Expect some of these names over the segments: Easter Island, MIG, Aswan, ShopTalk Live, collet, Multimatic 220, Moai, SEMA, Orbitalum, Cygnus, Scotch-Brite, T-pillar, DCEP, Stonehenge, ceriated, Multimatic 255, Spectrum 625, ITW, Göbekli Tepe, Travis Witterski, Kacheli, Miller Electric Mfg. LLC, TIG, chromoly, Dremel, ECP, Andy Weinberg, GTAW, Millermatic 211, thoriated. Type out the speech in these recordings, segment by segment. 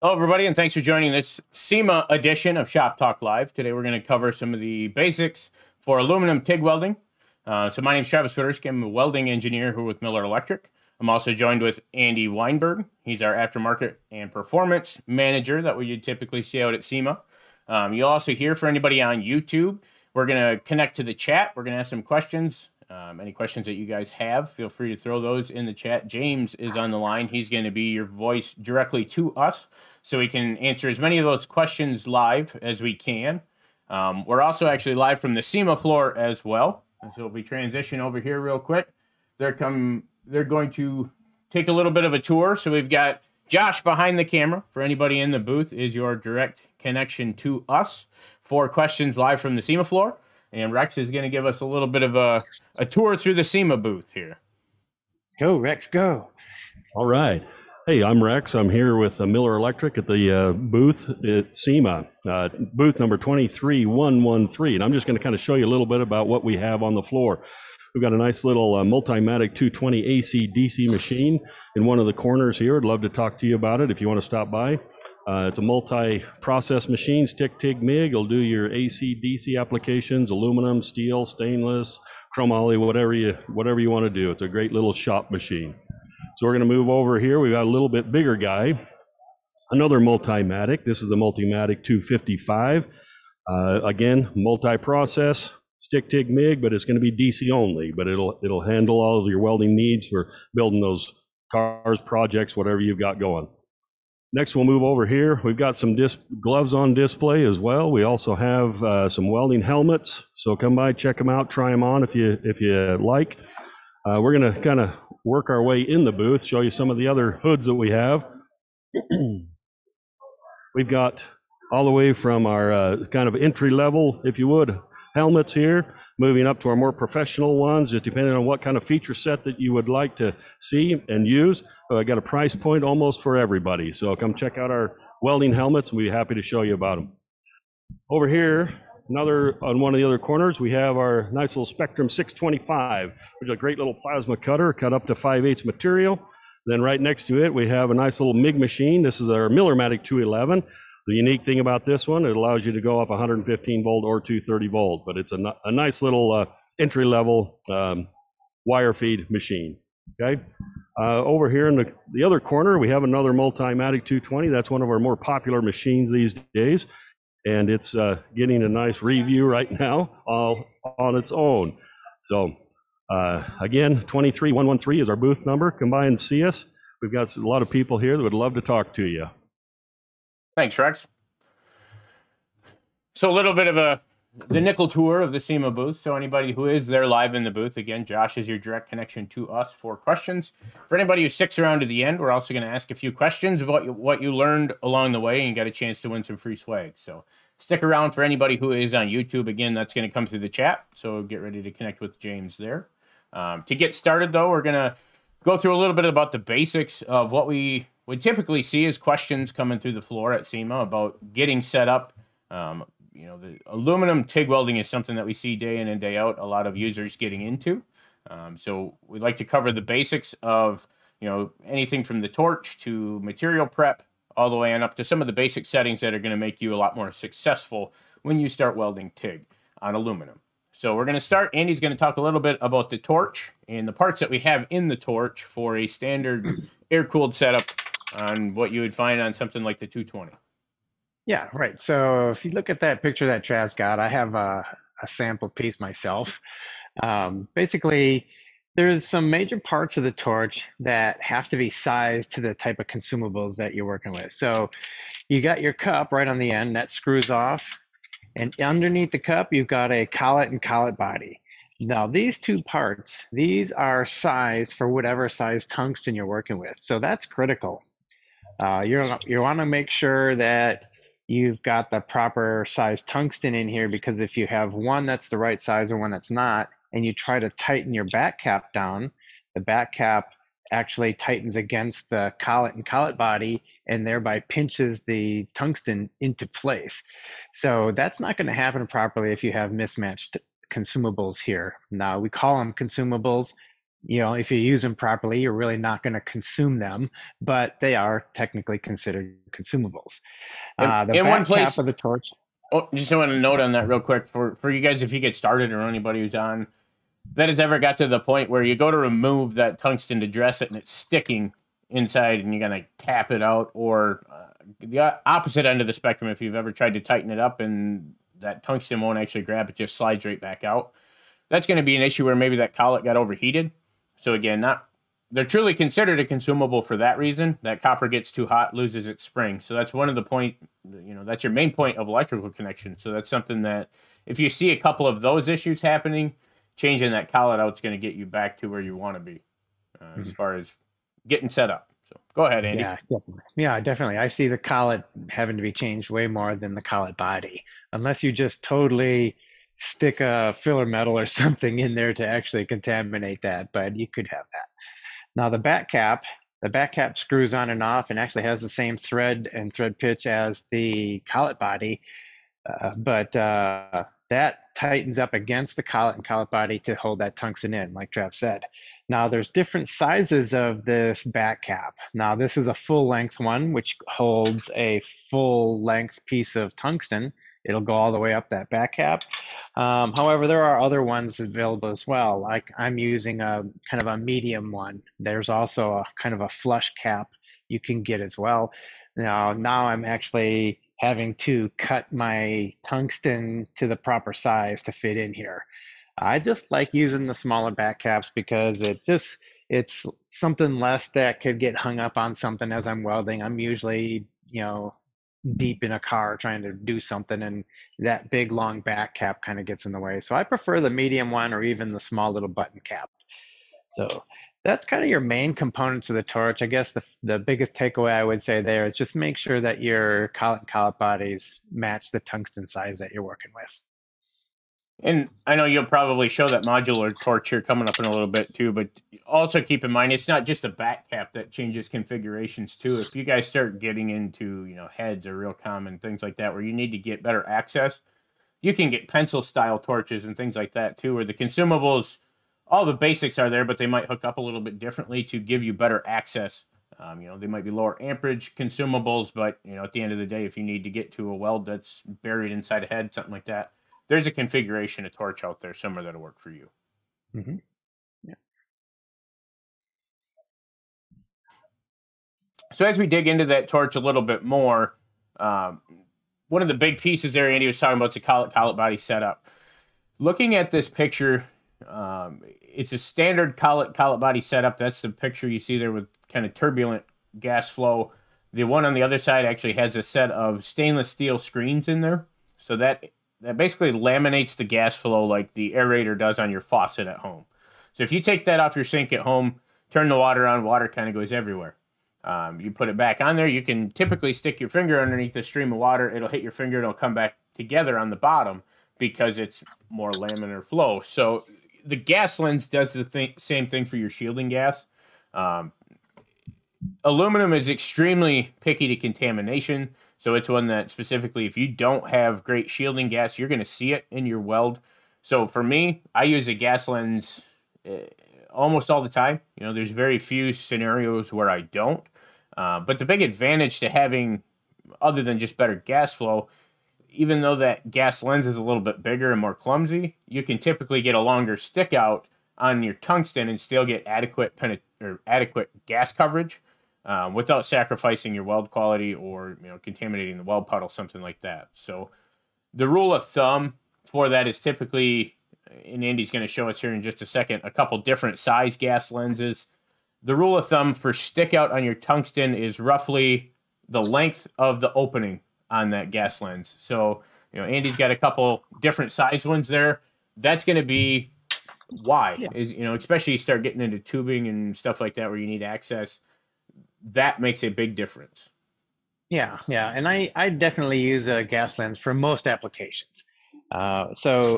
Hello, everybody, and thanks for joining this SEMA edition of Shop Talk Live. Today, we're going to cover some of the basics for aluminum TIG welding. So my name is Travis Witterski. I'm a welding engineer here with Miller Electric. I'm also joined with Andy Weinberg. He's our aftermarket and performance manager that we typically see out at SEMA. You'll also hear for anybody on YouTube. We're going to connect to the chat. We're going to ask some questions. Any questions that you guys have, feel free to throw those in the chat. James is on the line. He's going to be your voice directly to us so we can answer as many of those questions live as we can. We're also actually live from the SEMA floor as well. So if we transition over here real quick, they're going to take a little bit of a tour. So we've got Josh behind the camera, for anybody in the booth, is your direct connection to us for questions live from the SEMA floor. And Rex is going to give us a little bit of a tour through the SEMA booth here. Go, Rex, go. All right. Hey, I'm Rex. I'm here with Miller Electric at the booth at SEMA, booth number 23113. And I'm just going to kind of show you a little bit about what we have on the floor. We've got a nice little Multimatic 220 AC DC machine in one of the corners here. I'd love to talk to you about it if you want to stop by. It's a multi-process machine, TIG, MIG. It'll do your AC DC applications, aluminum, steel, stainless, chromoly, whatever you want to do. It's a great little shop machine. So we're going to move over here. We've got a little bit bigger guy, another Multimatic. This is the Multimatic 255. Again, multi-process. TIG, MIG, but it's going to be DC only, but it'll handle all of your welding needs for building those cars, projects, whatever you've got going. Next, we'll move over here. We've got some gloves on display as well. We also have some welding helmets, so come by, check them out, try them on if you like. We're going to kind of work our way in the booth, show you some of the other hoods that we have. We've got all the way from our kind of entry level, if you would, helmets here, moving up to our more professional ones, just depending on what kind of feature set that you would like to see and use. I got a price point almost for everybody, so come check out our welding helmets and we'd be happy to show you about them. Over here, another on one of the other corners, we have our nice little Spectrum 625, which is a great little plasma cutter, cut up to 5/8 material. Then right next to it, we have a nice little MIG machine. This is our Millermatic 211. The unique thing about this one, it allows you to go up 115 volt or 230 volt, but it's a nice little entry level wire feed machine. Okay, over here in the other corner, we have another Multimatic 220. That's one of our more popular machines these days, and it's getting a nice review right now, all on its own. So again, 23113 is our booth number. Come by and see us. We've got a lot of people here that would love to talk to you. Thanks, Rex. So a little bit of the nickel tour of the SEMA booth. So anybody who is there live in the booth, again, Josh is your direct connection to us for questions. For anybody who sticks around to the end, we're also going to ask a few questions about what you learned along the way and got a chance to win some free swag. So stick around for anybody who is on YouTube. Again, that's going to come through the chat. So get ready to connect with James there. To get started, though, we're going to go through a little bit about the basics of what we typically see is questions coming through the floor at SEMA about getting set up. You know, the aluminum TIG welding is something that we see day in and day out, a lot of users getting into. So we'd like to cover the basics of, you know, anything from the torch to material prep, all the way on up to some of the basic settings that are going to make you a lot more successful when you start welding TIG on aluminum. So we're going to start. Andy's going to talk a little bit about the torch and the parts that we have in the torch for a standard air-cooled setup on what you would find on something like the 220. Yeah, right. So if you look at that picture that Trav's got, I have a sample piece myself. Basically, there's some major parts of the torch that have to be sized to the type of consumables that you're working with. So you got your cup right on the end that screws off, and underneath the cup, you've got a collet and collet body. Now, these two parts, these are sized for whatever size tungsten you're working with. So that's critical. You want to make sure that you've got the proper size tungsten in here, because if you have one that's the right size and one that's not, and you try to tighten your back cap down, the back cap actually tightens against the collet and collet body and thereby pinches the tungsten into place. So that's not going to happen properly if you have mismatched consumables here. Now, we call them consumables. you know, if you use them properly, you're really not going to consume them, but they are technically considered consumables. The back half of the torch. Oh, just want to note on that real quick for you guys, if you get started or anybody who's on that has ever got to the point where you go to remove that tungsten to dress it and it's sticking inside and you're going to tap it out, or the opposite end of the spectrum, if you've ever tried to tighten it up and that tungsten won't actually grab, it just slides right back out. That's going to be an issue where maybe that collet got overheated. So again, they're truly considered a consumable for that reason. That copper gets too hot, loses its spring. So that's one of the point, you know, that's your main point of electrical connection. So that's something that if you see a couple of those issues happening, changing that collet out is going to get you back to where you want to be as far as getting set up. So go ahead, Andy. Yeah, definitely. I see the collet having to be changed way more than the collet body, unless you just totally stick a filler metal or something in there to actually contaminate that, but you could have that. Now the back cap screws on and off and actually has the same thread and thread pitch as the collet body, but that tightens up against the collet and collet body to hold that tungsten in, like Trav said. Now there's different sizes of this back cap. Now this is a full length one, which holds a full length piece of tungsten. It'll go all the way up that back cap. However, there are other ones available as well. Like I'm using a kind of a medium one. There's also a kind of a flush cap you can get as well. Now I'm actually having to cut my tungsten to the proper size to fit in here. I just like using the smaller back caps because it just, it's something less that could get hung up on something as I'm welding. I'm usually, you know, deep in a car trying to do something, and that big long back cap kind of gets in the way. So I prefer the medium one or even the small little button cap. So that's kind of your main components of the torch. I guess the biggest takeaway I would say there is just make sure that your collet and collet bodies match the tungsten size that you're working with. And I know you'll probably show that modular torch here coming up in a little bit too, but also keep in mind, it's not just the back cap that changes configurations too. If you guys start getting into, you know, heads are real common, things like that, where you need to get better access, you can get pencil style torches and things like that too, where the consumables, all the basics are there, but they might hook up a little bit differently to give you better access. You know, they might be lower amperage consumables, but you know, at the end of the day, if you need to get to a weld that's buried inside a head, something like that, there's a configuration of torch out there somewhere that'll work for you. Mm-hmm. Yeah. So as we dig into that torch a little bit more, one of the big pieces there Andy was talking about is the collet body setup. Looking at this picture, it's a standard collet body setup. That's the picture you see there with kind of turbulent gas flow. The one on the other side actually has a set of stainless steel screens in there. So that basically laminates the gas flow like the aerator does on your faucet at home. So if you take that off your sink at home, turn the water on, water kind of goes everywhere. You put it back on there, you can typically stick your finger underneath the stream of water, it'll hit your finger, it'll come back together on the bottom because it's more laminar flow. So the gas lens does the same thing for your shielding gas. Aluminum is extremely picky to contamination. So it's one that specifically, if you don't have great shielding gas, you're going to see it in your weld. So for me, I use a gas lens almost all the time. You know, there's very few scenarios where I don't. But the big advantage to having, other than just better gas flow, even though that gas lens is a little bit bigger and more clumsy, you can typically get a longer stick out on your tungsten and still get adequate gas coverage. Without sacrificing your weld quality or, you know, contaminating the weld puddle, something like that. So the rule of thumb for that is typically, and Andy's going to show us here in just a second, a couple different size gas lenses. The rule of thumb for stick out on your tungsten is roughly the length of the opening on that gas lens. So, you know, Andy's got a couple different size ones there. That's going to be wide, is, you know, especially you start getting into tubing and stuff like that where you need access. That makes a big difference. Yeah. And I definitely use a gas lens for most applications. So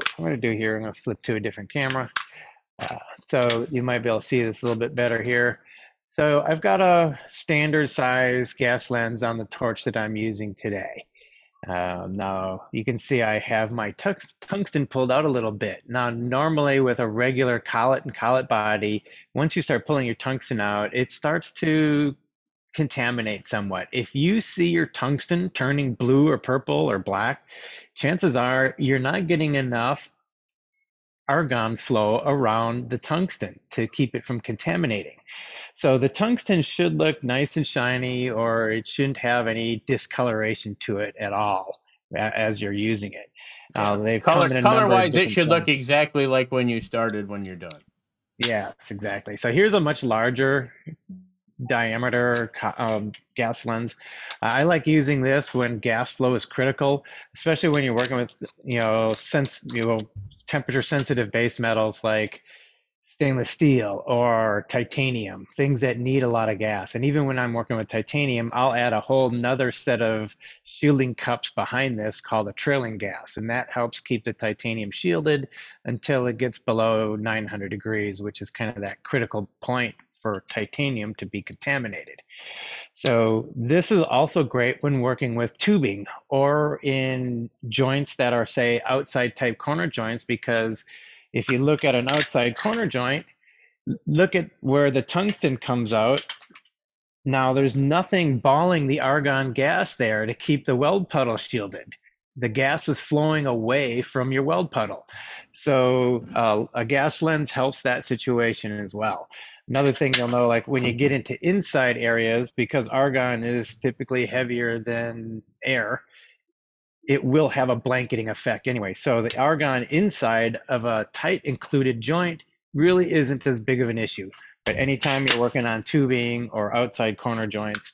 I'm going to do here, I'm going to flip to a different camera. So you might be able to see this a little bit better here. So I've got a standard size gas lens on the torch that I'm using today. Now you can see I have my tungsten pulled out a little bit. Now normally with a regular collet and collet body, once you start pulling your tungsten out, it starts to contaminate somewhat. If you see your tungsten turning blue or purple or black, chances are you're not getting enough argon flow around the tungsten to keep it from contaminating. So the tungsten should look nice and shiny, or it shouldn't have any discoloration to it at all as you're using it. Color-wise, it should look exactly like when you started when you're done. Yes, exactly. So here's a much larger diameter gas lens. I like using this when gas flow is critical, especially when you're working with, temperature sensitive base metals like stainless steel or titanium, things that need a lot of gas. And even when I'm working with titanium, I'll add a whole nother set of shielding cups behind this called a trailing gas, and that helps keep the titanium shielded until it gets below 900 degrees, which is kind of that critical point for titanium to be contaminated. So this is also great when working with tubing or in joints that are, say, outside type corner joints, because if you look at an outside corner joint, look at where the tungsten comes out. Now there's nothing balling the argon gas there to keep the weld puddle shielded. The gas is flowing away from your weld puddle. So a gas lens helps that situation as well. Another thing you'll know, like when you get into inside areas, because argon is typically heavier than air, it will have a blanketing effect anyway. So the argon inside of a tight included joint really isn't as big of an issue. But anytime you're working on tubing or outside corner joints,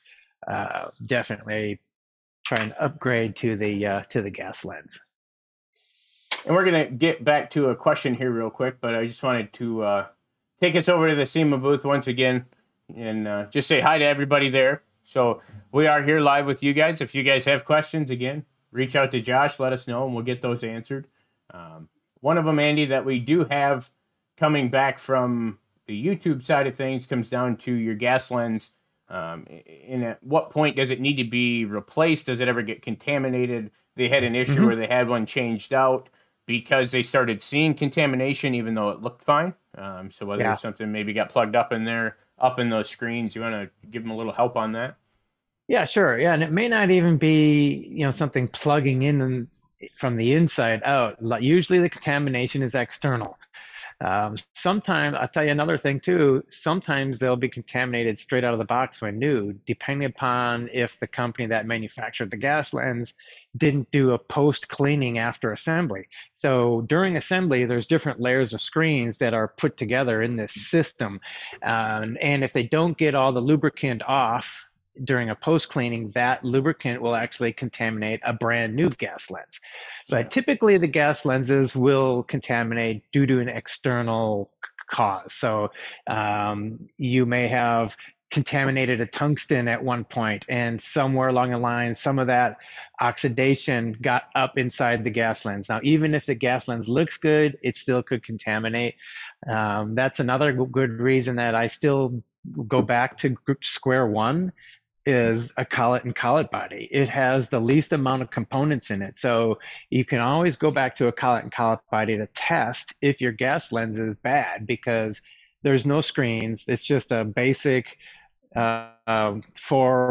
definitely try and upgrade to the gas lens. And we're going to get back to a question here real quick, but I just wanted to take us over to the SEMA booth once again and just say hi to everybody there. So we are here live with you guys. If you guys have questions, again, reach out to Josh, let us know, and we'll get those answered. One of them, Andy, that we do have coming back from the YouTube side of things comes down to your gas lens. And at what point does it need to be replaced? Does it ever get contaminated? They had an issue where they had one changed out because they started seeing contamination, even though it looked fine. So whether something maybe got plugged up in there, up in those screens, you want to give them a little help on that? Yeah, sure. Yeah. And it may not even be, something plugging in from the inside out. Usually the contamination is external. Sometimes, I'll tell you another thing too, sometimes they'll be contaminated straight out of the box when new, depending upon if the company that manufactured the gas lens didn't do a post-cleaning after assembly. So during assembly, there's different layers of screens that are put together in this system. And if they don't get all the lubricant off during a post-cleaning, that lubricant will actually contaminate a brand new gas lens. But typically the gas lenses will contaminate due to an external cause. So you may have contaminated a tungsten at one point, and somewhere along the line, some of that oxidation got up inside the gas lens. Now, even if the gas lens looks good, it still could contaminate. That's another good reason that I still go back to group square one, is a collet and collet body. It has the least amount of components in it. So you can always go back to a collet and collet body to test if your gas lens is bad, because there's no screens. It's just a basic 4,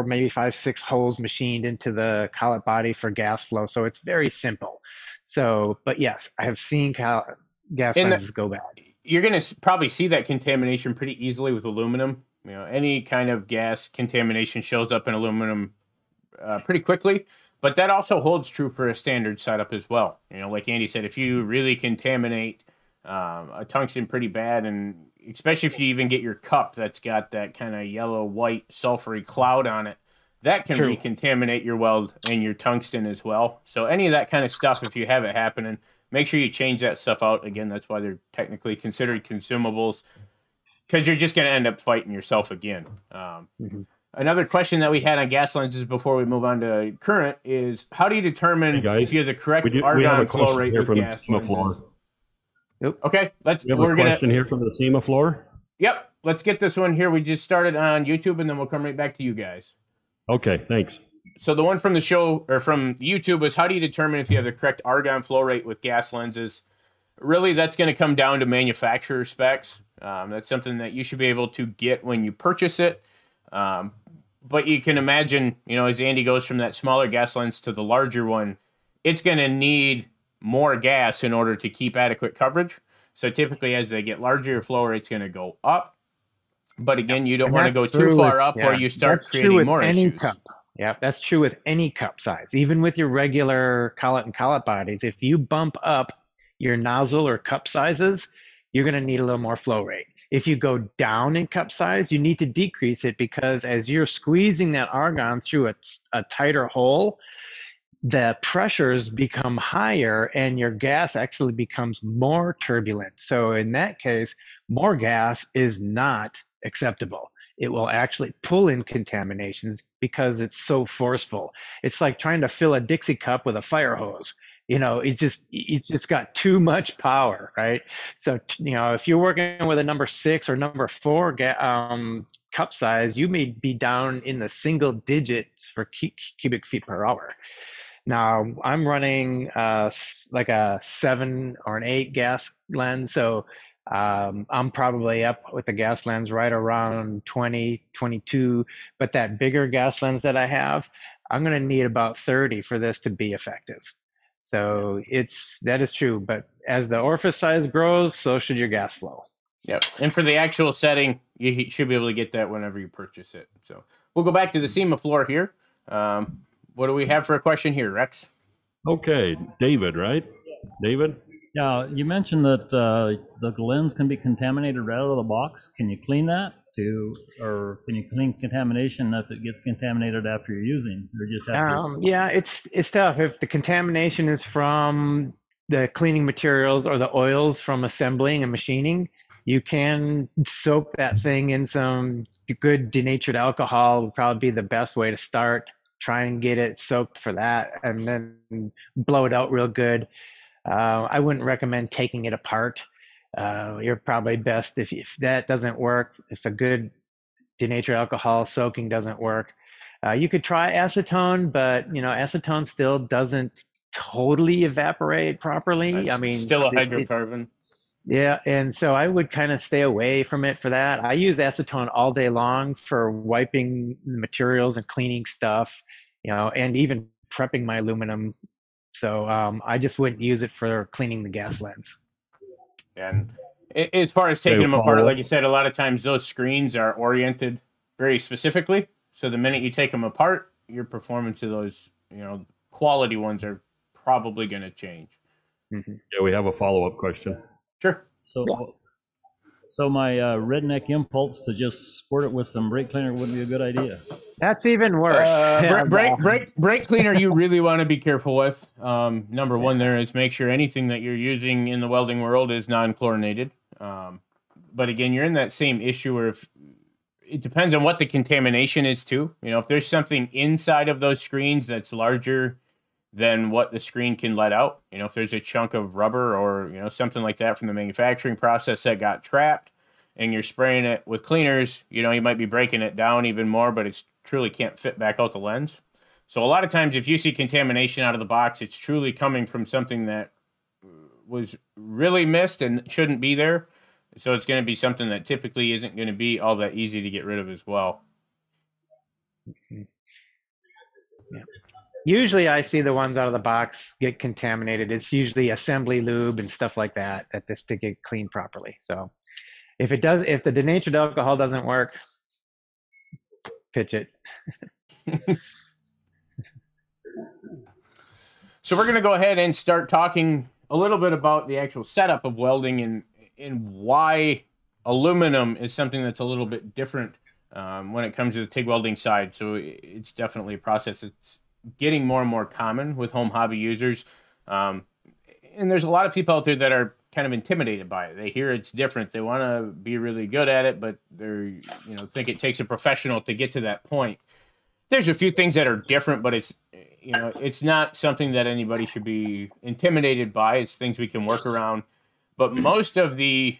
maybe 5, 6 holes machined into the collet body for gas flow. So it's very simple. So, but yes, I have seen gas lenses go bad. You're going to probably see that contamination pretty easily with aluminum. Any kind of gas contamination shows up in aluminum pretty quickly, but that also holds true for a standard setup as well. Like Andy said, if you really contaminate a tungsten pretty bad, and especially if you even get your cup that's got that kind of yellow, white, sulfury cloud on it, that can recontaminate your weld and your tungsten as well. So any of that kind of stuff, if you have it happening, make sure you change that stuff out. Again, that's why they're technically considered consumables, because you're just going to end up fighting yourself again. Another question that we had on gas lenses before we move on to current is, how do you determine if you have the correct argon flow rate with gas lenses? Okay, we're going to question here from the SEMA floor. Yep, let's get this one here. We just started on YouTube, and then we'll come right back to you guys. Okay, thanks. So the one from the show or from YouTube was, how do you determine if you have the correct argon flow rate with gas lenses? Really, that's going to come down to manufacturer specs. That's something that you should be able to get when you purchase it. But you can imagine, you know, as Andy goes from that smaller gas lens to the larger one, it's going to need more gas in order to keep adequate coverage. So typically, as they get larger, your flow rate's going to go up. But again, you don't want to go too far up where you start creating more issues. Yeah, that's true with any cup size, even with your regular collet and collet bodies. If you bump up your nozzle or cup sizes, you're going to need a little more flow rate. If you go down in cup size, you need to decrease it, because as you're squeezing that argon through a tighter hole, the pressures become higher and your gas actually becomes more turbulent. So in that case, more gas is not acceptable. It will actually pull in contaminations because it's so forceful. It's like trying to fill a Dixie cup with a fire hose. You know, it's just got too much power, right? So, you know, if you're working with a number 6 or number 4 cup size, you may be down in the single digits for cubic feet per hour. Now, I'm running like a 7 or an 8 gas lens, so I'm probably up with the gas lens right around 20, 22, but that bigger gas lens that I have, I'm going to need about 30 for this to be effective. So that is true, but as the orifice size grows, so should your gas flow. Yep. And for the actual setting, you should be able to get that whenever you purchase it. So we'll go back to the SEMA floor here. What do we have for a question here, Rex? Okay, David, right? David? Yeah, you mentioned that the lens can be contaminated right out of the box. Can you clean that too, or can you clean contamination if it gets contaminated after you're using? Or just after yeah, it's tough. If the contamination is from the cleaning materials or the oils from assembling and machining, you can soak that thing in some good denatured alcohol. Would probably be the best way to start. Try and get it soaked for that, and then blow it out real good. I wouldn't recommend taking it apart. You're probably best if that doesn't work, if a good denatured alcohol soaking doesn't work. You could try acetone, but you know, acetone still doesn't totally evaporate properly. It's I mean, still a hydrocarbon. Yeah, and so I would kind of stay away from it for that. I use acetone all day long for wiping materials and cleaning stuff, you know, and even prepping my aluminum. So I just wouldn't use it for cleaning the gas lens. And as far as taking them apart, like you said, a lot of times those screens are oriented very specifically. So the minute you take them apart, your performance of those, you know, quality ones are probably going to change. Mm-hmm. Yeah, we have a follow-up question. Sure. So, so my redneck impulse to just squirt it with some brake cleaner wouldn't be a good idea. That's even worse. Brake cleaner you really want to be careful with. Number one there is make sure anything that you're using in the welding world is non-chlorinated. But again, you're in that same issue where if, it depends on what the contamination is too. You know, if there's something inside of those screens that's larger than what the screen can let out, you know, if there's a chunk of rubber or, you know, something like that from the manufacturing process that got trapped and you're spraying it with cleaners, you know, you might be breaking it down even more, but it's truly can't fit back out the lens. So a lot of times if you see contamination out of the box, it's truly coming from something that was really missed and shouldn't be there. So it's going to be something that typically isn't going to be all that easy to get rid of as well. Mm-hmm. Yeah. Usually I see the ones out of the box get contaminated. It's usually assembly lube and stuff like that to get cleaned properly. So if it does, if the denatured alcohol doesn't work, pitch it. So we're going to go ahead and start talking a little bit about the actual setup of welding and why aluminum is something that's a little bit different when it comes to the TIG welding side. So it's definitely a process that's getting more and more common with home hobby users. And there's a lot of people out there that are kind of intimidated by it. They hear it's different. They want to be really good at it, but they're, you know, think it takes a professional to get to that point. There's a few things that are different, but it's, you know, it's not something that anybody should be intimidated by. It's things we can work around. But most of the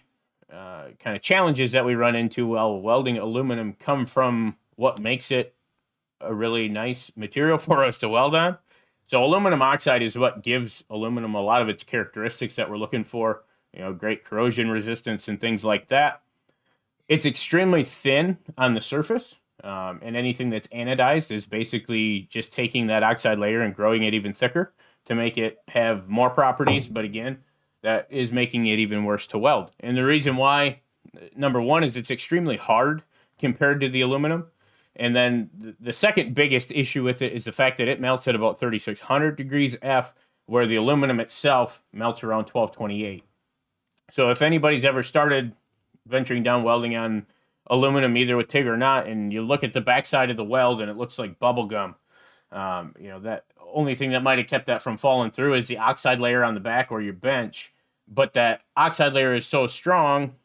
kind of challenges that we run into while welding aluminum come from what makes it a really nice material for us to weld on. So aluminum oxide is what gives aluminum a lot of its characteristics that we're looking for, you know, great corrosion resistance and things like that. It's extremely thin on the surface, and anything that's anodized is basically just taking that oxide layer and growing it even thicker to make it have more properties. But again, that is making it even worse to weld. And the reason why, number one, is it's extremely hard compared to the aluminum. And then the second biggest issue with it is the fact that it melts at about 3600 degrees F, where the aluminum itself melts around 1228. So if anybody's ever started venturing down welding on aluminum, either with TIG or not, and you look at the backside of the weld and it looks like bubble gum, you know, that only thing that might have kept that from falling through is the oxide layer on the back or your bench. But that oxide layer is so strong,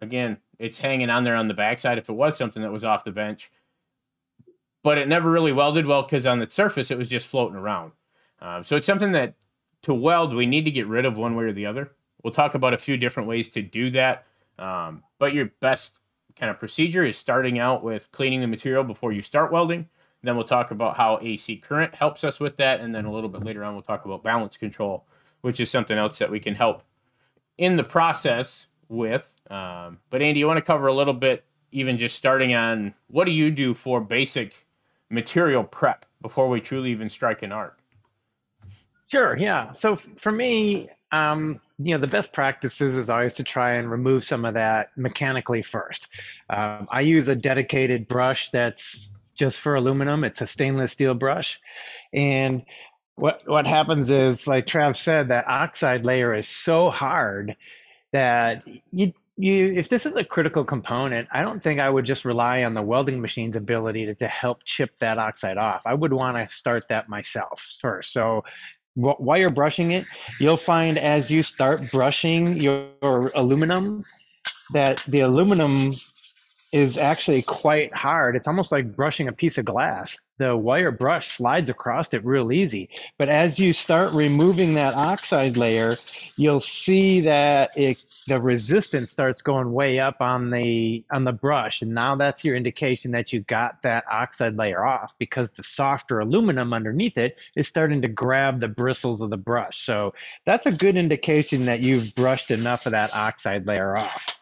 again, it's hanging on there on the backside if it was something that was off the bench. But it never really welded well because on the surface, it was just floating around. So it's something that to weld, we need to get rid of one way or the other. We'll talk about a few different ways to do that. But your best kind of procedure is starting out with cleaning the material before you start welding. Then we'll talk about how AC current helps us with that. And then a little bit later on, we'll talk about balance control, which is something else that we can help in the process with. But Andy, you want to cover a little bit, even just starting on what do you do for basic material prep before we truly even strike an arc? Sure, yeah. So for me, you know, the best practices is always to try and remove some of that mechanically first. I use a dedicated brush that's just for aluminum. It's a stainless steel brush. And what happens is, like Trav said, that oxide layer is so hard that you, if this is a critical component, I don't think I would just rely on the welding machine's ability to help chip that oxide off. I would want to start that myself first. So while you're brushing it, you'll find as you start brushing your aluminum that the aluminum is actually quite hard. It's almost like brushing a piece of glass. The wire brush slides across it real easy. But as you start removing that oxide layer, you'll see that the resistance starts going way up on the brush. And now that's your indication that you got that oxide layer off, because the softer aluminum underneath it is starting to grab the bristles of the brush. So that's a good indication that you've brushed enough of that oxide layer off.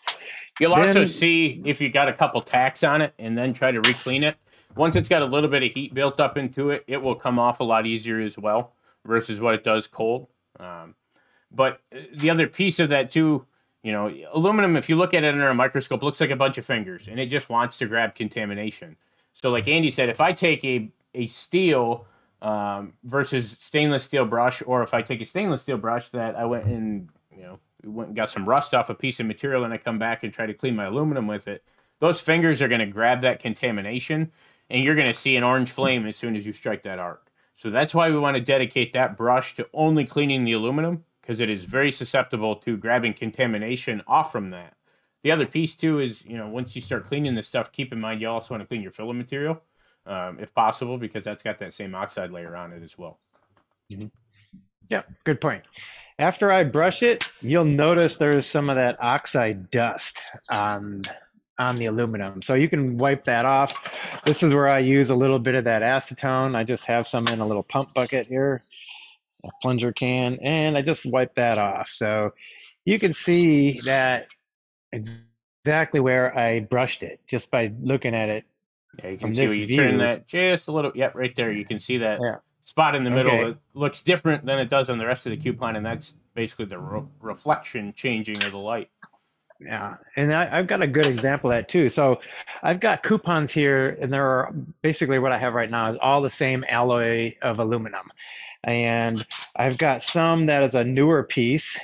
You'll also see if you got a couple tacks on it and then try to re-clean it. Once it's got a little bit of heat built up into it, it will come off a lot easier as well versus what it does cold. But the other piece of that too, you know, aluminum, if you look at it under a microscope, looks like a bunch of fingers, and it just wants to grab contamination. So like Andy said, if I take a steel versus stainless steel brush, or if I take a stainless steel brush that I went and, you know, we went and got some rust off a piece of material, and I come back and try to clean my aluminum with it, those fingers are going to grab that contamination, and you're going to see an orange flame as soon as you strike that arc. So that's why we want to dedicate that brush to only cleaning the aluminum, because it is very susceptible to grabbing contamination off from that. The other piece too is, you know, once you start cleaning this stuff, keep in mind you also want to clean your filler material if possible, because that's got that same oxide layer on it as well. Mm-hmm. Yeah, good point. After I brush it, you'll notice there's some of that oxide dust on the aluminum. So you can wipe that off. This is where I use a little bit of that acetone. I just have some in a little pump bucket here, a plunger can, and I just wipe that off. So you can see that exactly where I brushed it just by looking at it. Yeah, you can see when you turn that just a little, yep, right there. You can see that. Yeah. Spot in the middle, okay. It looks different than it does on the rest of the cube line, and that's basically the reflection changing of the light. Yeah, and I've got a good example of that too. So I've got coupons here, and there are basically what I have right now is all the same alloy of aluminum, and I've got some that is a newer piece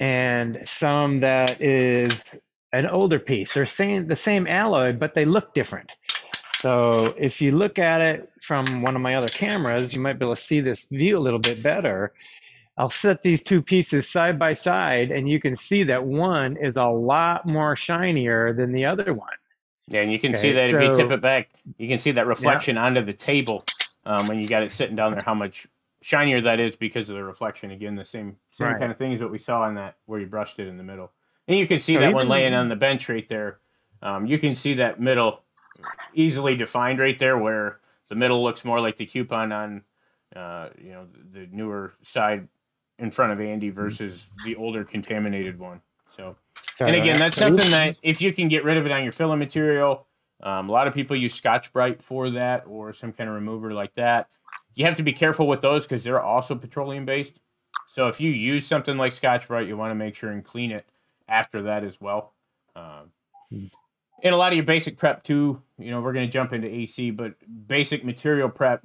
and some that is an older piece. They're the same alloy, but they look different. So if you look at it from one of my other cameras, you might be able to see this view a little bit better. I'll set these two pieces side by side, and you can see that one is a lot more shinier than the other one. Yeah, and you can see that, so if you tip it back, you can see that reflection, yeah, onto the table when you got it sitting down there, how much shinier that is because of the reflection. Again, the same right kind of thing as what we saw on that where you brushed it in the middle. And you can see that one laying on the bench right there. You can see that middle easily defined right there, where the middle looks more like the coupon on, you know, the newer side in front of Andy versus the older contaminated one. So, and again, that's something that if you can get rid of it on your filling material, a lot of people use Scotch-Brite for that or some kind of remover like that. You have to be careful with those because they're also petroleum-based. So if you use something like Scotch-Brite, you want to make sure and clean it after that as well. And a lot of your basic prep too, you know, we're going to jump into AC, but basic material prep,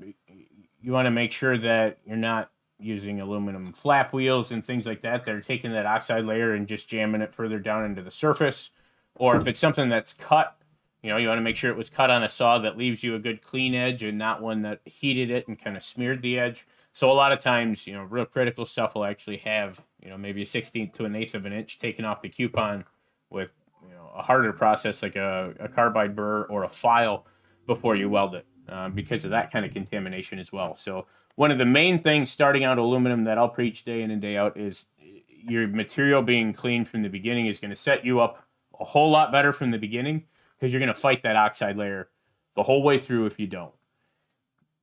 you want to make sure that you're not using aluminum flap wheels and things like that. They're taking that oxide layer and just jamming it further down into the surface. Or if it's something that's cut, you know, you want to make sure it was cut on a saw that leaves you a good clean edge and not one that heated it and kind of smeared the edge. So a lot of times, you know, real critical stuff will actually have, you know, maybe a 1/16 to 1/8 of an inch taken off the coupon with, you know, a harder process like a carbide burr or a file before you weld it because of that kind of contamination as well. So one of the main things starting out aluminum that I'll preach day in and day out is your material being clean from the beginning is going to set you up a whole lot better from the beginning because you're going to fight that oxide layer the whole way through if you don't.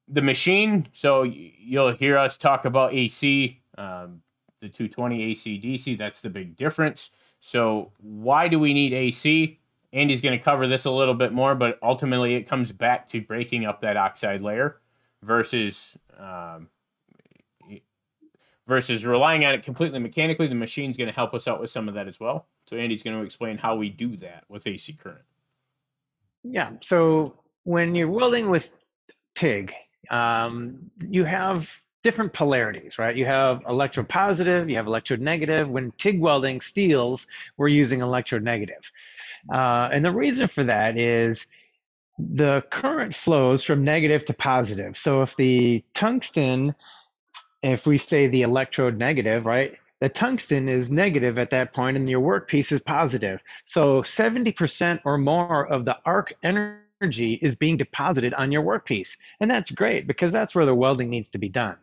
The machine, so you'll hear us talk about AC, the 220 AC DC, that's the big difference. So why do we need AC? Andy's going to cover this a little bit more, but ultimately it comes back to breaking up that oxide layer versus versus relying on it completely mechanically. The machine's going to help us out with some of that as well. So Andy's going to explain how we do that with AC current. Yeah, so when you're welding with TIG, you have different polarities, right? You have electropositive, you have electronegative. When TIG welding steels, we're using electronegative. And the reason for that is the current flows from negative to positive. So if the tungsten, if we say the electronegative, right, the tungsten is negative at that point and your workpiece is positive. So 70% or more of the arc energy is being deposited on your workpiece. And that's great because that's where the welding needs to be done.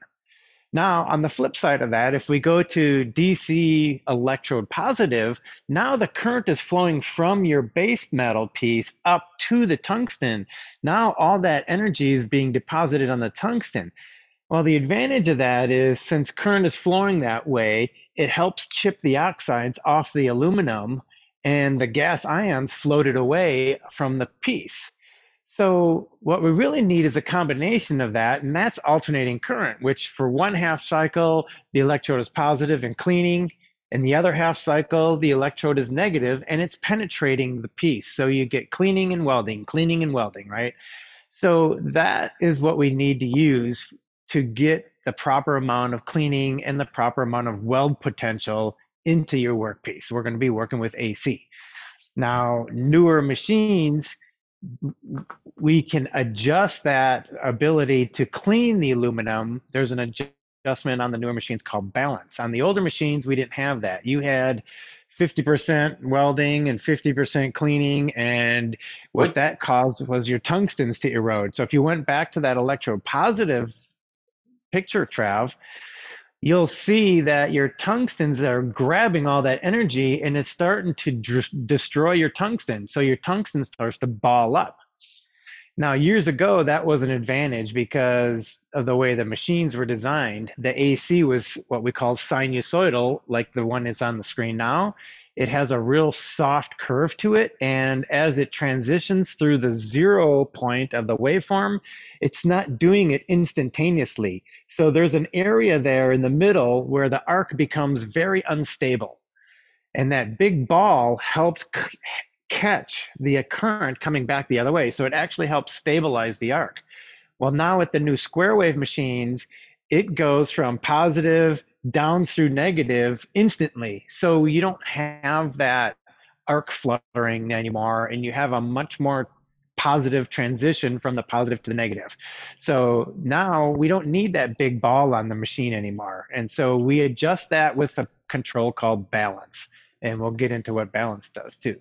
Now, on the flip side of that, if we go to DC electrode positive, now the current is flowing from your base metal piece up to the tungsten. Now all that energy is being deposited on the tungsten. Well, the advantage of that is since current is flowing that way, it helps chip the oxides off the aluminum and the gas ions floated away from the piece. So what we really need is a combination of that, and that's alternating current, which for one half cycle, the electrode is positive and cleaning, and the other half cycle, the electrode is negative, and it's penetrating the piece. So you get cleaning and welding, right? So that is what we need to use to get the proper amount of cleaning and the proper amount of weld potential into your workpiece. We're going to be working with AC. Now, newer machines, we can adjust that ability to clean the aluminum. There's an adjustment on the newer machines called balance. On the older machines, we didn't have that. You had 50% welding and 50% cleaning, and what that caused was your tungstens to erode. So if you went back to that electropositive picture, Trav, you'll see that your tungstens are grabbing all that energy and it's starting to destroy your tungsten. So your tungsten starts to ball up. Now, years ago, that was an advantage because of the way the machines were designed. The AC was what we call sinusoidal, like the one that's on the screen now. It has a real soft curve to it, and as it transitions through the 0 point of the waveform, it's not doing it instantaneously. So there's an area there in the middle where the arc becomes very unstable. And that big ball helped catch the current coming back the other way. So it actually helps stabilize the arc. Well, now with the new square wave machines, it goes from positive down through negative instantly. So you don't have that arc fluttering anymore, and you have a much more positive transition from the positive to the negative. So now we don't need that big ball on the machine anymore. And so we adjust that with a control called balance, and we'll get into what balance does too.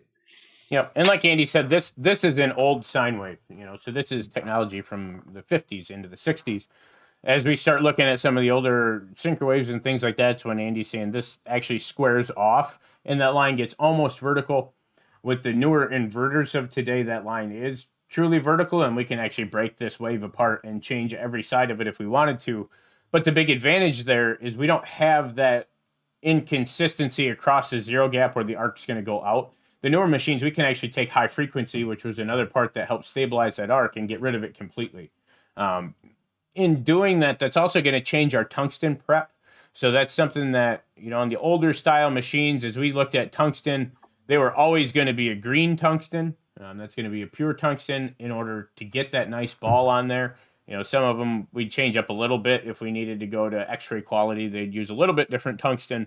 Yep. And like Andy said, this is an old sine wave, you know, so this is technology from the 50s into the 60s. As we start looking at some of the older synchro waves and things like that, that's when Andy's saying this actually squares off and that line gets almost vertical. With the newer inverters of today, that line is truly vertical, and we can actually break this wave apart and change every side of it if we wanted to. But the big advantage there is we don't have that inconsistency across the zero gap where the arc's going to go out. The newer machines, we can actually take high frequency, which was another part that helped stabilize that arc, and get rid of it completely. In doing that, that's also going to change our tungsten prep. So that's something that, you know, on the older style machines, as we looked at tungsten, they were always going to be a green tungsten. That's going to be a pure tungsten in order to get that nice ball on there. You know, some of them we'd change up a little bit. If we needed to go to x-ray quality, they'd use a little bit different tungsten.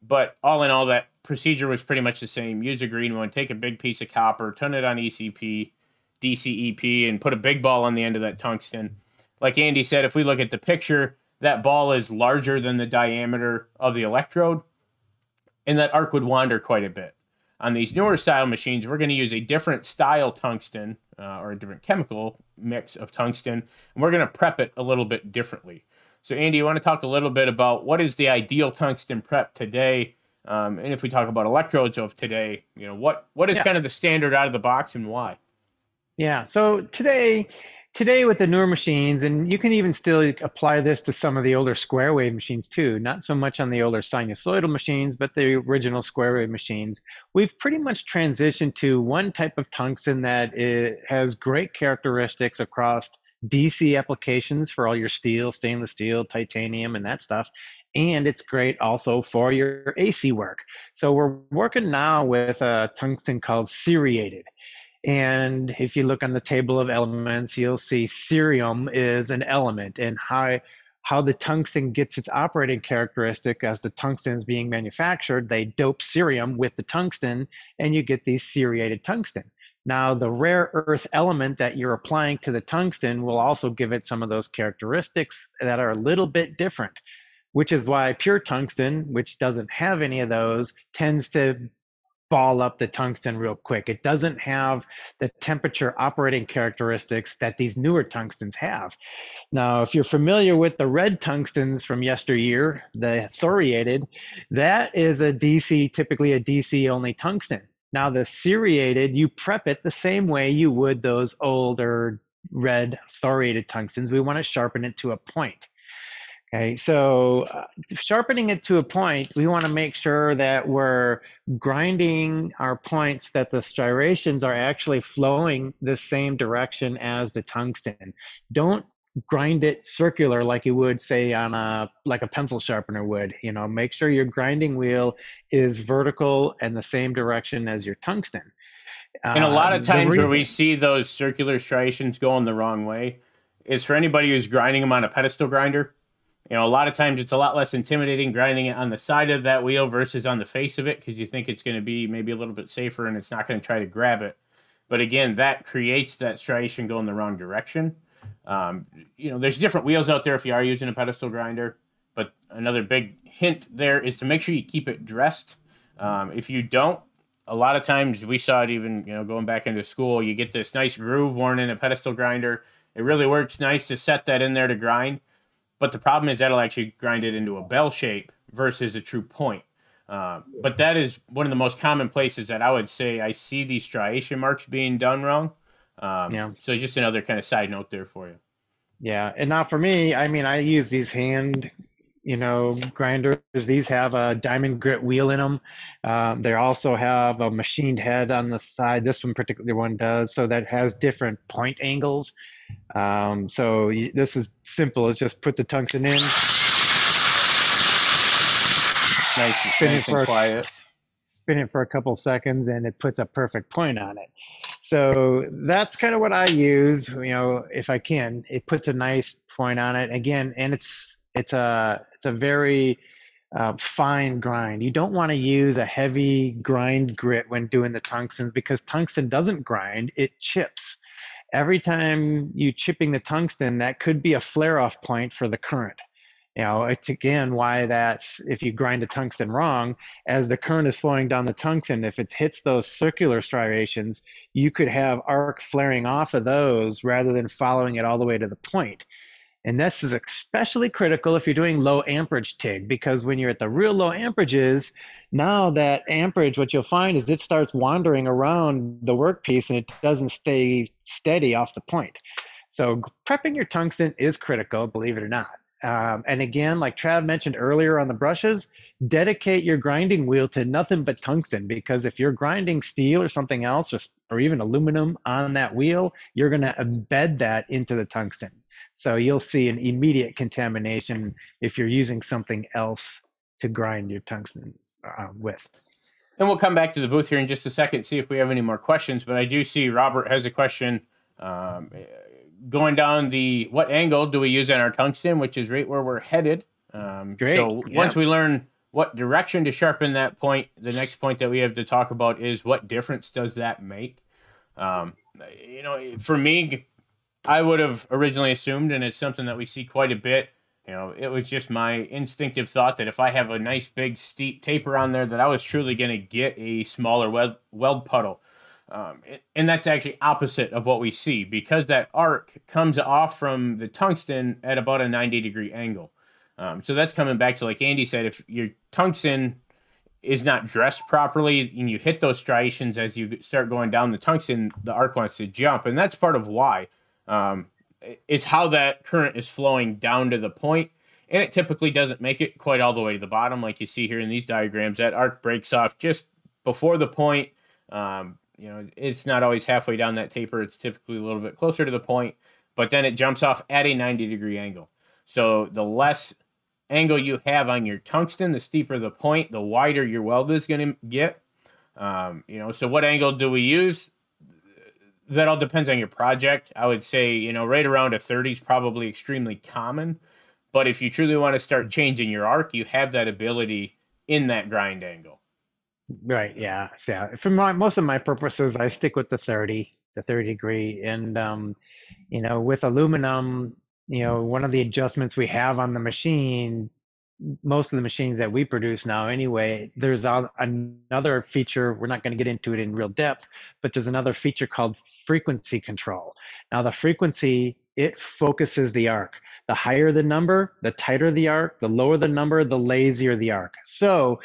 But all in all, that procedure was pretty much the same. Use a green one, take a big piece of copper, turn it on ECP, DCEP, and put a big ball on the end of that tungsten. Like Andy said, if we look at the picture, that ball is larger than the diameter of the electrode, and that arc would wander quite a bit. On these newer style machines, we're going to use a different style tungsten or a different chemical mix of tungsten, and we're going to prep it a little bit differently. So Andy, you want to talk a little bit about what is the ideal tungsten prep today? And if we talk about electrodes of today, you know, what is kind of the standard out of the box and why? Yeah, so today with the newer machines, and you can even still apply this to some of the older square wave machines too, not so much on the older sinusoidal machines, but the original square wave machines, we've pretty much transitioned to one type of tungsten that has great characteristics across DC applications for all your steel, stainless steel, titanium, and that stuff. And it's great also for your AC work. So we're working now with a tungsten called ceriated. And if you look on the table of elements, you'll see cerium is an element, and how the tungsten gets its operating characteristic as the tungsten is being manufactured, they dope cerium with the tungsten, and you get these ceriated tungsten. Now, the rare earth element that you're applying to the tungsten will also give it some of those characteristics that are a little bit different, which is why pure tungsten, which doesn't have any of those, tends to ball up the tungsten real quick. It doesn't have the temperature operating characteristics that these newer tungstens have. Now, if you're familiar with the red tungstens from yesteryear, the thoriated, that is a DC, typically a DC only tungsten. Now the ceriated, you prep it the same way you would those older red thoriated tungstens. We want to sharpen it to a point. Okay, so sharpening it to a point, we want to make sure that we're grinding our points, that the striations are actually flowing the same direction as the tungsten. Don't grind it circular like you would, say, on like a pencil sharpener would. You know, make sure your grinding wheel is vertical and the same direction as your tungsten. And a lot of times where we see those circular striations going the wrong way is for anybody who's grinding them on a pedestal grinder. You know, a lot of times it's a lot less intimidating grinding it on the side of that wheel versus on the face of it, because you think it's going to be maybe a little bit safer and it's not going to try to grab it. But again, that creates that striation going the wrong direction. You know, there's different wheels out there if you are using a pedestal grinder, but another big hint there is to make sure you keep it dressed. If you don't, a lot of times we saw it even, you know, going back into school, you get this nice groove worn in a pedestal grinder. It really works nice to set that in there to grind. But the problem is that'll actually grind it into a bell shape versus a true point. But that is one of the most common places that I would say I see these striation marks being done wrong. So just another kind of side note there for you. Yeah. And now for me, I mean, I use these hand, you know, grinders. These have a diamond grit wheel in them. They also have a machined head on the side. This one particular one does. So that has different point angles. So this is simple. It's just put the tungsten in. Nice and quiet. Spin it for a couple seconds and it puts a perfect point on it. So that's kind of what I use, you know, if I can. It puts a nice point on it again, and it's a very fine grind. You don't want to use a heavy grind grit when doing the tungsten, because tungsten doesn't grind, it chips. Every time you chipping the tungsten, that could be a flare-off point for the current. You know, it's again why that's, if you grind the tungsten wrong, as the current is flowing down the tungsten, if it hits those circular striations, you could have arc flaring off of those rather than following it all the way to the point. And this is especially critical if you're doing low amperage TIG, because when you're at the real low amperages, now that amperage, what you'll find is it starts wandering around the workpiece and it doesn't stay steady off the point. So prepping your tungsten is critical, believe it or not. And again, like Trav mentioned earlier on the brushes, dedicate your grinding wheel to nothing but tungsten, because if you're grinding steel or something else, or even aluminum on that wheel, you're going to embed that into the tungsten. So you'll see an immediate contamination if you're using something else to grind your tungsten with. And we'll come back to the booth here in just a second, see if we have any more questions. But I do see Robert has a question. Going down the what angle do we use on our tungsten, which is right where we're headed. Great. So once we learn what direction to sharpen that point, the next point that we have to talk about is what difference does that make? You know, for me, I would have originally assumed, and it's something that we see quite a bit, you know, it was just my instinctive thought that if I have a nice big steep taper on there, that I was truly going to get a smaller weld puddle. And that's actually opposite of what we see, because that arc comes off from the tungsten at about a 90-degree angle. So that's coming back to, like Andy said, if your tungsten is not dressed properly and you hit those striations as you start going down the tungsten, the arc wants to jump. And that's part of why, is how that current is flowing down to the point. And it typically doesn't make it quite all the way to the bottom. Like you see here in these diagrams, that arc breaks off just before the point. You know, it's not always halfway down that taper. It's typically a little bit closer to the point, but then it jumps off at a 90-degree angle. So the less angle you have on your tungsten, the steeper the point, the wider your weld is going to get. You know, so what angle do we use? That all depends on your project. I would say, you know, right around a 30 is probably extremely common. But if you truly want to start changing your arc, you have that ability in that grind angle. Right. Yeah. Yeah. For most of my purposes, I stick with the 30 degree. And, you know, with aluminum, you know, one of the adjustments we have on the machine, most of the machines that we produce now anyway, there's another feature. We're not going to get into it in real depth, but there's another feature called frequency control. Now the frequency, it focuses the arc. The higher the number, the tighter the arc, the lower the number, the lazier the arc. So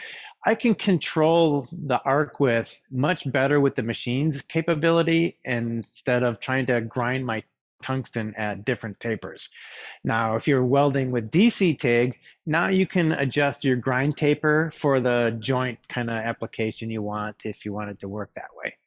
I can control the arc width much better with the machine's capability instead of trying to grind my tungsten at different tapers. Now, if you're welding with DC TIG, now you can adjust your grind taper for the joint kind of application you want if you want it to work that way.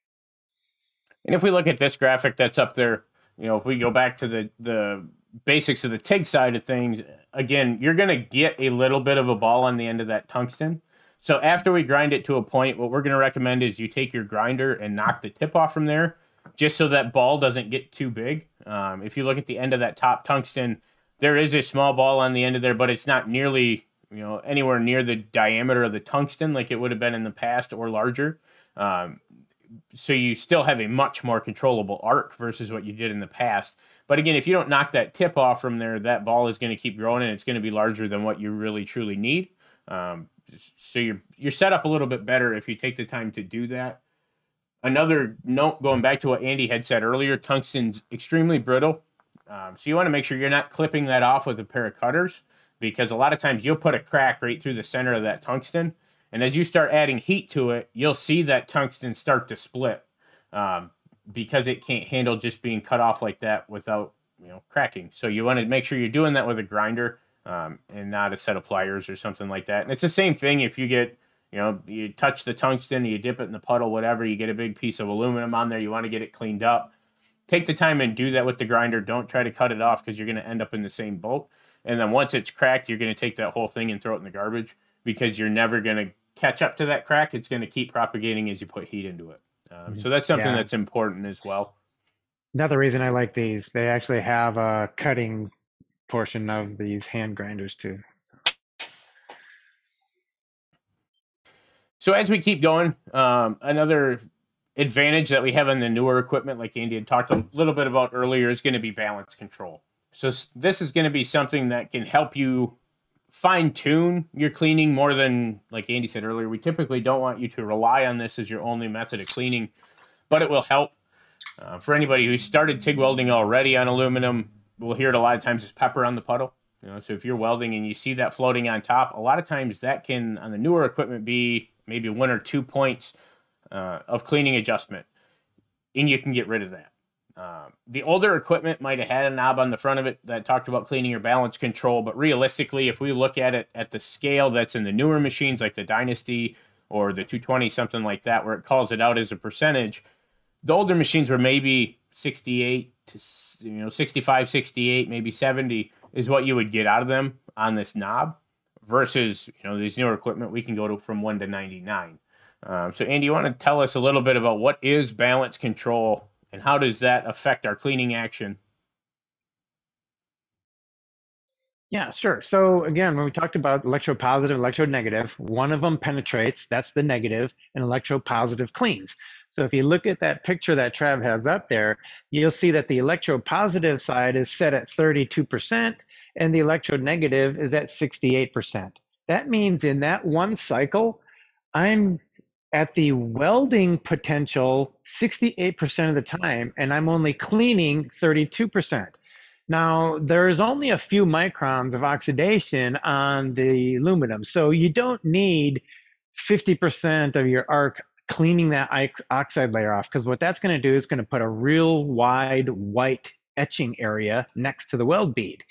And if we look at this graphic that's up there, you know, if we go back to the basics of the TIG side of things, again, you're going to get a little bit of a ball on the end of that tungsten. So after we grind it to a point, what we're going to recommend is you take your grinder and knock the tip off from there, just so that ball doesn't get too big. If you look at the end of that top tungsten, there is a small ball on the end of there, but it's not nearly, you know, anywhere near the diameter of the tungsten like it would have been in the past or larger. So you still have a much more controllable arc versus what you did in the past. But again, if you don't knock that tip off from there, that ball is going to keep growing and it's going to be larger than what you really truly need. So you're set up a little bit better if you take the time to do that. Another note, going back to what Andy had said earlier, tungsten's extremely brittle. So you want to make sure you're not clipping that off with a pair of cutters, because a lot of times you'll put a crack right through the center of that tungsten. And as you start adding heat to it, you'll see that tungsten start to split because it can't handle just being cut off like that without, you know, cracking. So you want to make sure you're doing that with a grinder and not a set of pliers or something like that. And it's the same thing if you get, you know, you touch the tungsten, you dip it in the puddle, whatever, you get a big piece of aluminum on there, you want to get it cleaned up. Take the time and do that with the grinder. Don't try to cut it off, because you're going to end up in the same boat. And then once it's cracked, you're going to take that whole thing and throw it in the garbage, because you're never going to catch up to that crack. It's going to keep propagating as you put heat into it. So that's something that's important as well. Another reason I like these, they actually have a cutting portion of these hand grinders too. So as we keep going, another advantage that we have on the newer equipment, like Andy had talked a little bit about earlier, is going to be balance control. So this is going to be something that can help you fine tune your cleaning more than, like Andy said earlier, we typically don't want you to rely on this as your only method of cleaning, but it will help for anybody who started TIG welding already on aluminum. we'll hear it a lot of times, is pepper on the puddle. You know, so if you're welding and you see that floating on top, a lot of times that can, on the newer equipment, be maybe 1 or 2 points of cleaning adjustment, and you can get rid of that. The older equipment might have had a knob on the front of it that talked about cleaning or balance control, but realistically, if we look at it at the scale that's in the newer machines, like the Dynasty or the 220, something like that, where it calls it out as a percentage, the older machines were maybe 68 to 65, 68, maybe 70 is what you would get out of them on this knob, versus these newer equipment we can go to from 1 to 99. So Andy, you want to tell us a little bit about what is balance control and how does that affect our cleaning action? Yeah, sure. So again, when we talked about electropositive, electronegative, one of them penetrates, that's the negative, and electropositive cleans. So if you look at that picture that Trav has up there, you'll see that the electropositive side is set at 32% and the electronegative is at 68%. That means in that one cycle, I'm at the welding potential 68% of the time, and I'm only cleaning 32%. Now, there's only a few microns of oxidation on the aluminum, so you don't need 50% of your arc cleaning that oxide layer off, because what that's going to do is going to put a real wide white etching area next to the weld bead.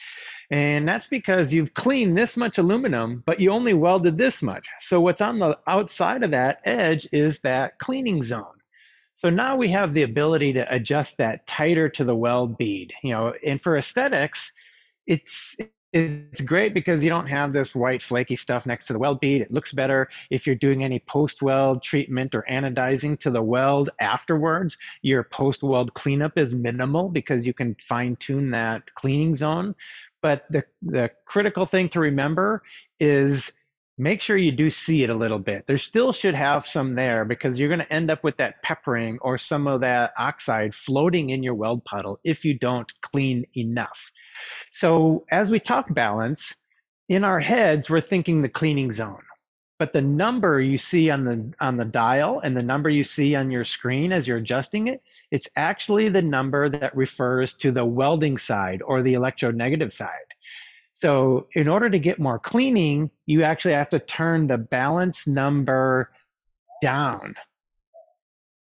And that's because you've cleaned this much aluminum, but you only welded this much. So what's on the outside of that edge is that cleaning zone. So now we have the ability to adjust that tighter to the weld bead. And for aesthetics, it's great because you don't have this white flaky stuff next to the weld bead. It looks better. If you're doing any post-weld treatment or anodizing to the weld afterwards, your post-weld cleanup is minimal because you can fine-tune that cleaning zone. But the critical thing to remember is make sure you do see it a little bit. There still should have some there, because you're going to end up with that peppering or some of that oxide floating in your weld puddle if you don't clean enough. So as we talk balance, in our heads, we're thinking the cleaning zone. But the number you see on the dial and the number you see on your screen as you're adjusting it, it's actually the number that refers to the welding side or the electronegative side. So in order to get more cleaning, you actually have to turn the balance number down.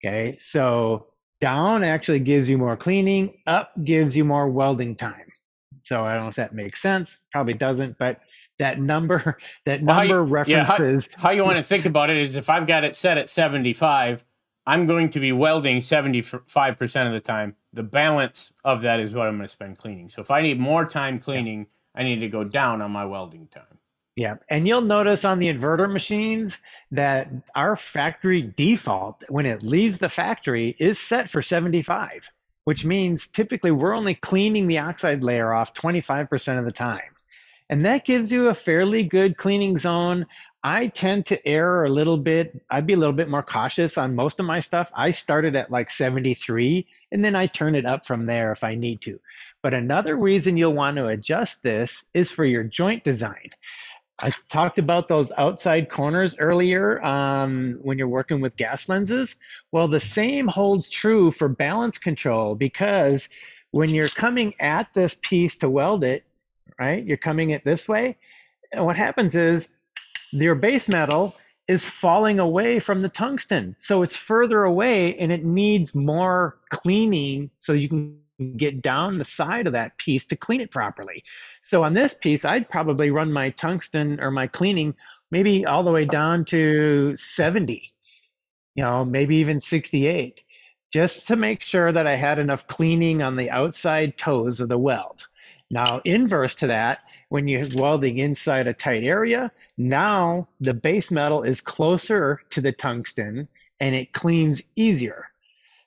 Okay, so down actually gives you more cleaning, up gives you more welding time. So I don't know if that makes sense. Probably doesn't, but that number references. Yeah, how you want to think about it is, if I've got it set at 75, I'm going to be welding 75% of the time. The balance of that is what I'm going to spend cleaning. So if I need more time cleaning, I need to go down on my welding time. Yeah, and you'll notice on the inverter machines that our factory default, when it leaves the factory, is set for 75. Which means typically we're only cleaning the oxide layer off 25% of the time. And that gives you a fairly good cleaning zone. I tend to err a little bit. I'd be a little bit more cautious on most of my stuff. I started at like 73, and then I turn it up from there if I need to. But another reason you'll want to adjust this is for your joint design. I talked about those outside corners earlier when you're working with gas lenses. Well, the same holds true for balance control, because when you're coming at this piece to weld it, right, you're coming it this way, and what happens is your base metal is falling away from the tungsten. So it's further away and it needs more cleaning so you can get down the side of that piece to clean it properly. So on this piece, I'd probably run my tungsten or my cleaning maybe all the way down to 70, maybe even 68, just to make sure that I had enough cleaning on the outside toes of the weld. Now, inverse to that, when you're welding inside a tight area, now the base metal is closer to the tungsten and it cleans easier.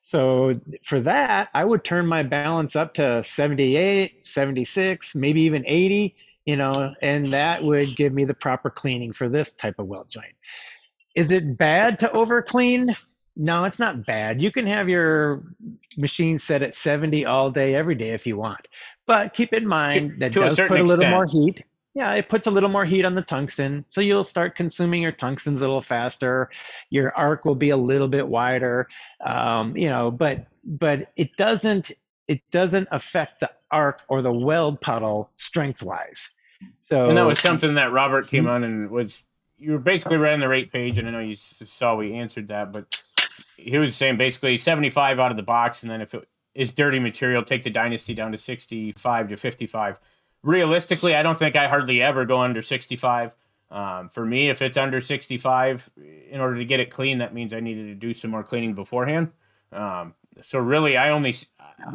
So for that, I would turn my balance up to 78, 76, maybe even 80, and that would give me the proper cleaning for this type of weld joint. Is it bad to over clean? No, it's not bad. You can have your machine set at 70 all day, every day if you want. But keep in mind that does put a little more heat. Yeah, it puts a little more heat on the tungsten, so you'll start consuming your tungstens a little faster. Your arc will be a little bit wider, but it doesn't it doesn't affect the arc or the weld puddle strength-wise. So, and that was something that Robert came on and was, you were basically right on the rate page, and I know you saw we answered that, but he was saying basically 75 out of the box, and then if it is dirty material, take the Dynasty down to 65 to 55. Realistically, I don't think I hardly ever go under 65. For me, if it's under 65, in order to get it clean, that means I needed to do some more cleaning beforehand. So really, I only,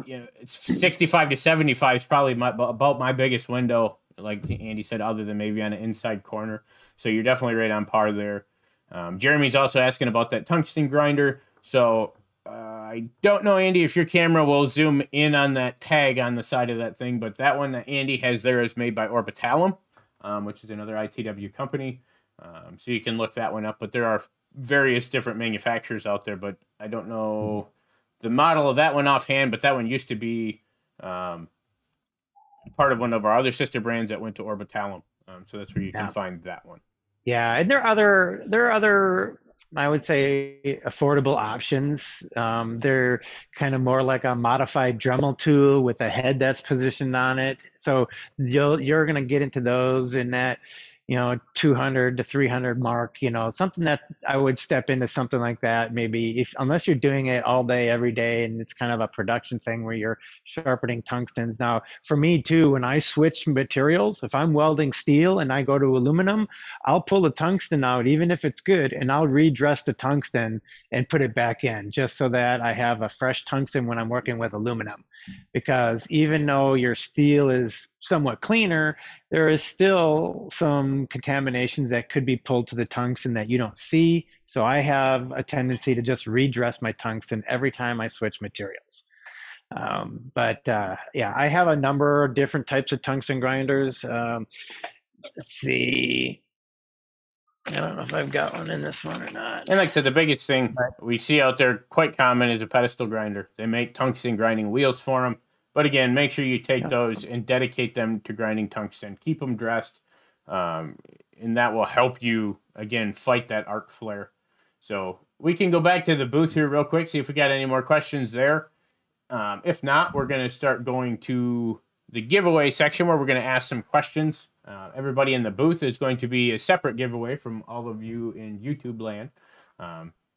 you know, it's 65 to 75 is probably about my biggest window, like Andy said, other than maybe on an inside corner. So you're definitely right on par there. Jeremy's also asking about that tungsten grinder. So I don't know, Andy, if your camera will zoom in on that tag on the side of that thing, but that one that Andy has there is made by Orbitalum, which is another ITW company. So you can look that one up, but there are various different manufacturers out there, but I don't know the model of that one offhand, but that one used to be part of one of our other sister brands that went to Orbitalum. So that's where you can find that one. Yeah, and there are other, I would say, affordable options. They're kind of more like a modified Dremel tool with a head that's positioned on it. So you're going to get into those in that, you know, 200 to 300 mark, you know, something that I would step into something like that. Maybe unless you're doing it all day, every day, and it's kind of a production thing where you're sharpening tungstens. Now for me too, when I switch materials, if I'm welding steel and I go to aluminum, I'll pull the tungsten out, even if it's good, and I'll redress the tungsten and put it back in just so that I have a fresh tungsten when I'm working with aluminum. Because even though your steel is somewhat cleaner, there is still some contaminations that could be pulled to the tungsten that you don't see. So I have a tendency to just redress my tungsten every time I switch materials. Yeah, I have a number of different types of tungsten grinders. Let's see. I don't know if I've got one in this one or not. And like I said, the biggest thing we see out there quite common is a pedestal grinder. They make tungsten grinding wheels for them. But again, make sure you take those and dedicate them to grinding tungsten. Keep them dressed, and that will help you, again, fight that arc flare. So we can go back to the booth here real quick, see if we got any more questions there. If not, we're going to start going to the giveaway section where we're going to ask some questions. Everybody in the booth is going to be a separate giveaway from all of you in YouTube land.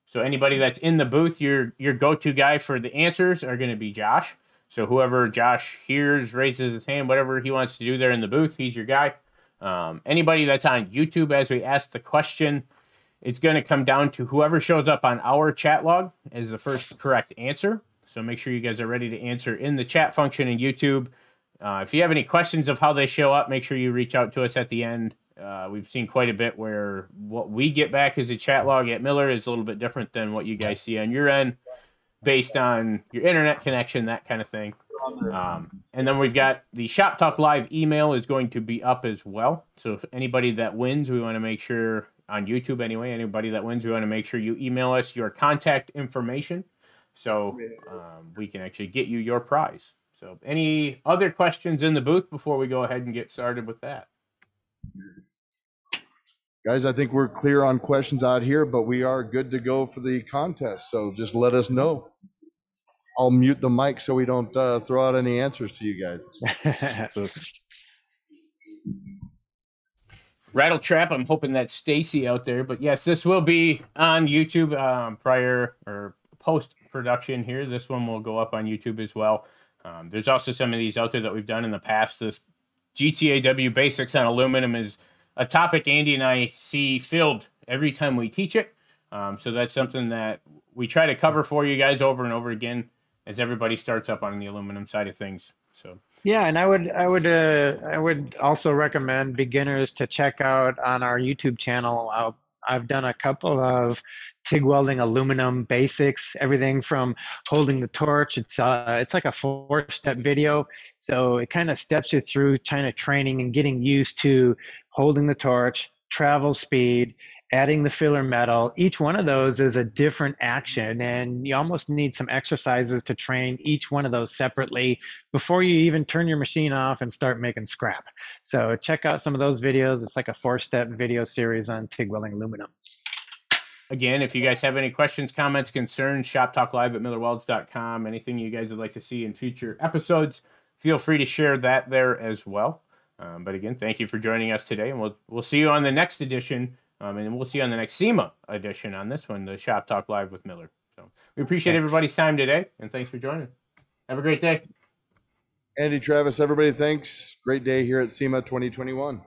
So anybody that's in the booth, your go-to guy for the answers are going to be Josh. So whoever Josh hears, raises his hand, whatever he wants to do there in the booth, he's your guy. Anybody that's on YouTube, as we ask the question, it's going to come down to whoever shows up on our chat log as the first correct answer. So make sure you guys are ready to answer in the chat function in YouTube. If you have any questions of how they show up, make sure you reach out to us at the end. We've seen quite a bit where what we get back as a chat log at Miller is a little bit different than what you guys see on your end based on your internet connection, that kind of thing. And then we've got the Shop Talk Live email is going to be up as well. So if anybody that wins, we want to make sure, on YouTube anyway, anybody that wins, we want to make sure you email us your contact information so we can actually get you your prize. So any other questions in the booth before we go ahead and get started with that? Guys, I think we're clear on questions out here, but we are good to go for the contest. So just let us know. I'll mute the mic so we don't throw out any answers to you guys. Rattletrap, I'm hoping that's Stacy out there. But yes, this will be on YouTube prior or post-production here. This one will go up on YouTube as well. There's also some of these out there that we've done in the past. This GTAW basics on aluminum is a topic Andy and I see filled every time we teach it. So that's something that we try to cover for you guys over and over again as everybody starts up on the aluminum side of things. So yeah, and I would also recommend beginners to check out on our YouTube channel. I've done a couple of TIG welding aluminum basics, everything from holding the torch. It's like a 4-step video. So it kind of steps you through kind of training and getting used to holding the torch, travel speed, adding the filler metal. Each one of those is a different action, and you almost need some exercises to train each one of those separately before you even turn your machine off and start making scrap. So check out some of those videos. It's like a 4-step video series on TIG welding aluminum. Again, if you guys have any questions, comments, concerns, shoptalklive@millerwelds.com. Anything you guys would like to see in future episodes, feel free to share that there as well. But again, thank you for joining us today, and we'll see you on the next edition, and we'll see you on the next SEMA edition on this one, the Shop Talk Live with Miller. So we appreciate everybody's time today, and thanks for joining. Have a great day. Andy, Travis, everybody, thanks. Great day here at SEMA 2021.